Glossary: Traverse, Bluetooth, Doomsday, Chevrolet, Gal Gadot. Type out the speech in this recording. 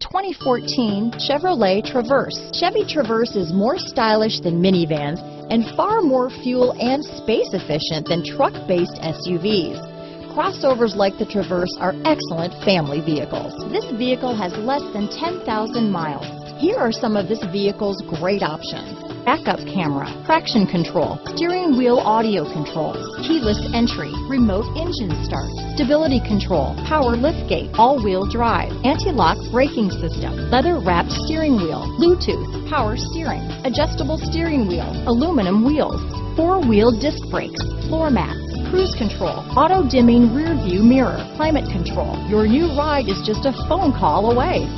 2014 Chevrolet Traverse. Chevy Traverse is more stylish than minivans and far more fuel and space efficient than truck-based SUVs. Crossovers like the Traverse are excellent family vehicles. This vehicle has less than 10,000 miles. Here are some of this vehicle's great options: backup camera, traction control, steering wheel audio controls, keyless entry, remote engine start, stability control, power liftgate, all-wheel drive, anti-lock braking system, leather-wrapped steering wheel, Bluetooth, power steering, adjustable steering wheel, aluminum wheels, four-wheel disc brakes, floor mats, cruise control, auto-dimming rear-view mirror, climate control. Your new ride is just a phone call away.